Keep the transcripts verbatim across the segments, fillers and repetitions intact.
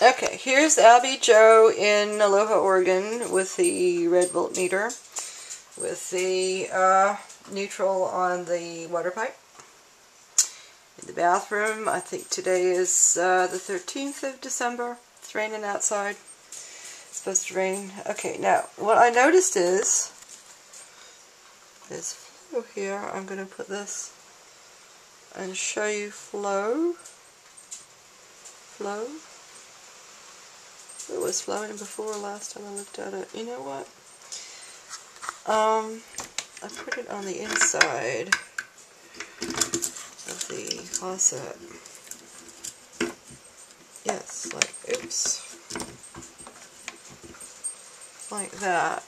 Okay, here's AbbyJo in Aloha, Oregon with the red voltmeter with the uh, neutral on the water pipe. In the bathroom, I think today is uh, the thirteenth of December. It's raining outside. It's supposed to rain. Okay, now what I noticed is there's flow here. I'm going to put this and show you flow. Flow. It was flowing before last time I looked at it. You know what? Um, I put it on the inside of the faucet. Yes, like, oops. Like that.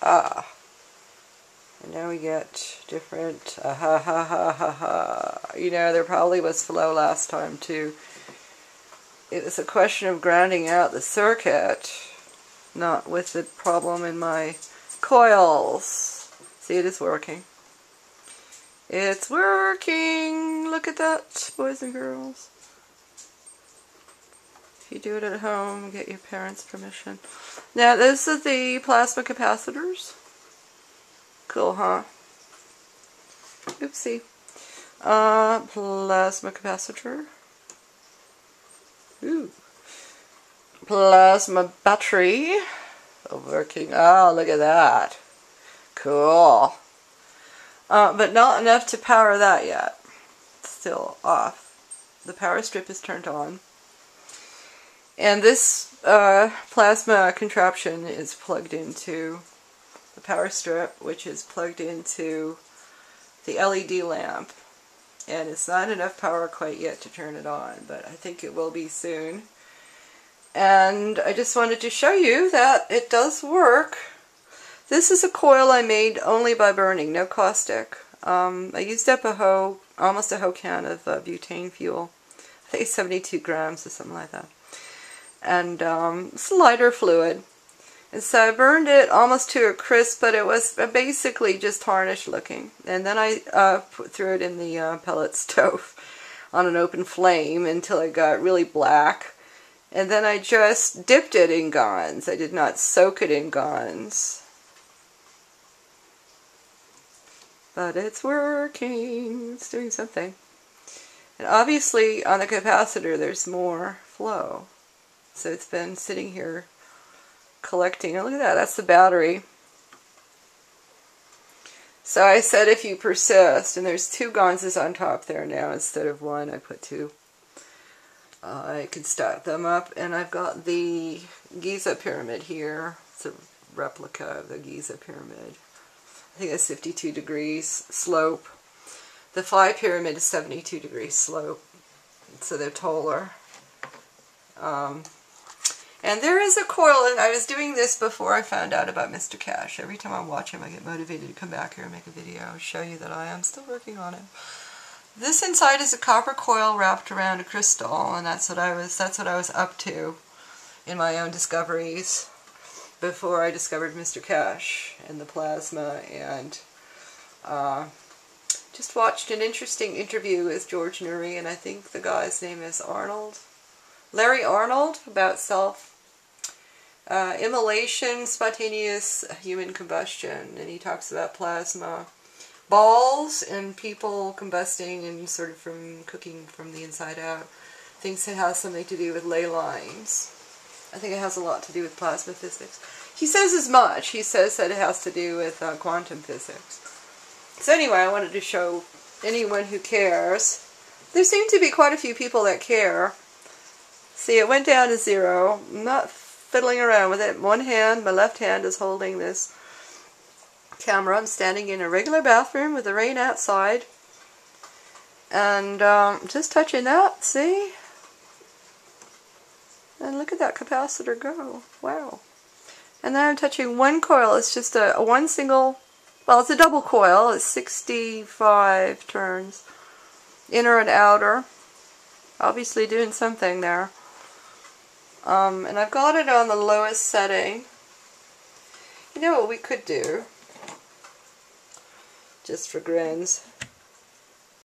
Ah. And now we get different, ah, ha, ha, ha, ha, ha. You know, there probably was flow last time, too. It was a question of grounding out the circuit, not with the problem in my coils. See, it is working. It's working! Look at that, boys and girls. If you do it at home, get your parents' permission. Now, those are the plasma capacitors. Cool, huh? Oopsie. Uh, plasma capacitor. Ooh. Plasma battery. Working. Oh, look at that. Cool. Uh, but not enough to power that yet. It's still off. The power strip is turned on. And this uh, plasma contraption is plugged into the power strip, which is plugged into the L E D lamp. And it's not enough power quite yet to turn it on, but I think it will be soon. And I just wanted to show you that it does work. This is a coil I made only by burning, no caustic. Um, I used up a whole, almost a whole can of uh, butane fuel. I think it's seventy-two grams or something like that. And um, it's lighter fluid. And so I burned it almost to a crisp, but it was basically just tarnished looking. And then I uh, put, threw it in the uh, pellet stove on an open flame until it got really black. And then I just dipped it in gans. I did not soak it in gans. But it's working. It's doing something. And obviously on the capacitor there's more flow. So it's been sitting here collecting. Oh, look at that, that's the battery. So I said if you persist, and there's two ganses on top there now instead of one, I put two. Uh, I could stack them up, and I've got the Giza pyramid here. It's a replica of the Giza pyramid. I think that's fifty-two degrees slope. The Phi pyramid is seventy-two degrees slope, so they're taller. Um, And there is a coil, and I was doing this before I found out about Mister Cash. Every time I watch him, I get motivated to come back here and make a video and show you that I am still working on it. This inside is a copper coil wrapped around a crystal, and that's what I was, that's what I was up to in my own discoveries before I discovered Mister Cash and the plasma, and uh, just watched an interesting interview with George Nuri, and I think the guy's name is Arnold. Larry Arnold, about self Uh, immolation, spontaneous human combustion, and he talks about plasma balls and people combusting and sort of from cooking from the inside out. Thinks it has something to do with ley lines. I think it has a lot to do with plasma physics. He says as much. He says that it has to do with uh, quantum physics. So anyway, I wanted to show anyone who cares. There seem to be quite a few people that care. See, it went down to zero. Not fiddling around with it. One hand, my left hand, is holding this camera. I'm standing in a regular bathroom with the rain outside. And um, just touching that, see? And look at that capacitor go. Wow. And then I'm touching one coil. It's just a, a one single, well, it's a double coil. It's sixty-five turns. Inner and outer. Obviously doing something there. Um, and I've got it on the lowest setting. You know what we could do? Just for grins.